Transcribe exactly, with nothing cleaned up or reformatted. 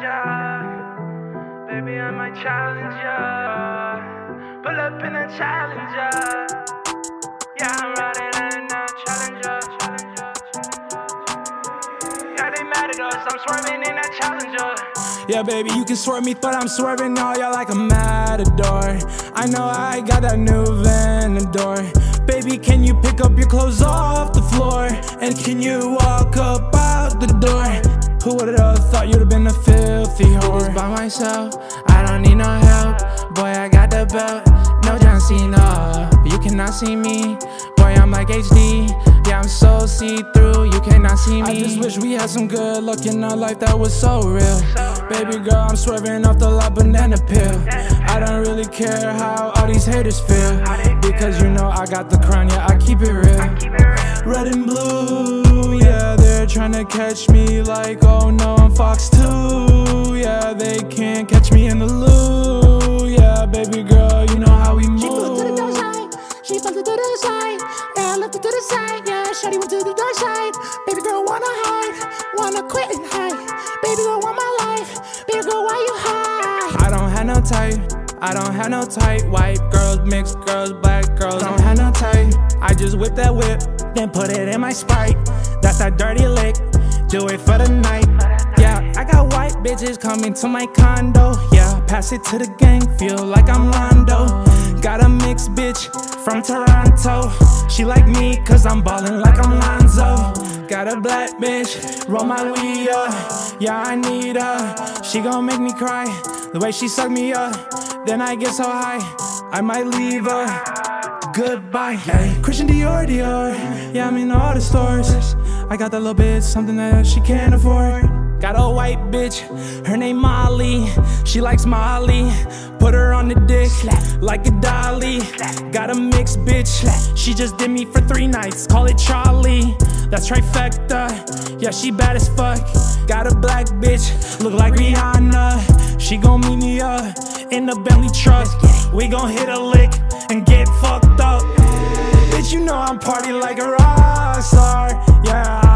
Challenger. Baby, I'm my Challenger. Pull up in a Challenger. Yeah, I'm riding in a Challenger. Yeah, they mad at us. I'm swerving in a Challenger. Yeah, baby, you can swerve me, but I'm swerving all y'all like a matador. I know I got that new Venedor. Baby, can you pick up your clothes off the floor? And can you walk up out the door? Who would've thought you'd have been a filthy whore? Just by myself, I don't need no help. Boy, I got the belt, no John Cena. You cannot see me, boy, I'm like H D. Yeah, I'm so see-through, you cannot see me. I just wish we had some good luck in our life that was so real. Baby girl, I'm swerving off the lot banana peel. I don't really care how all these haters feel, because you know I got the crown, yeah, I keep it real. Red and blue, yeah, they're trying to catch me like, oh no, I'm Fox two. Yeah, they can't catch me in the loo. Yeah, baby girl, you know how we move. She flew to the dark side, she flew to the dark side. Yeah, I left her to the side, yeah, shawty went to the dark side. Baby girl, wanna hide, wanna quit and hide. Baby girl, want my life, baby girl, why you hide? I don't have no type, I don't have no type. White girls, mixed girls, black girls, don't have no type. I just whip that whip, then put it in my Sprite. That's that dirty lick, do it for the night. Yeah, I got white bitches coming to my condo. Yeah, pass it to the gang, feel like I'm Londo. Got a mixed bitch from Toronto. She like me cause I'm ballin' like I'm Lonzo. Got a black bitch, roll my weed up. Yeah, I need her, she gon' make me cry. The way she suck me up, then I get so high, I might leave her. Goodbye. Hey, Christian Dior, Dior. Yeah, I'm in all the stores. I got that little bit, something that she can't afford. Got a white bitch, her name Molly. She likes Molly, put her on the dick like a dolly. Got a mixed bitch, she just did me for three nights, call it Charlie. That's trifecta, yeah, she bad as fuck. Got a black bitch, look like Rihanna. She gon' meet me up in the Bentley truck. We gon' hit a lick and get fucked up. Bitch, you know I'm party like a rock star. Yeah.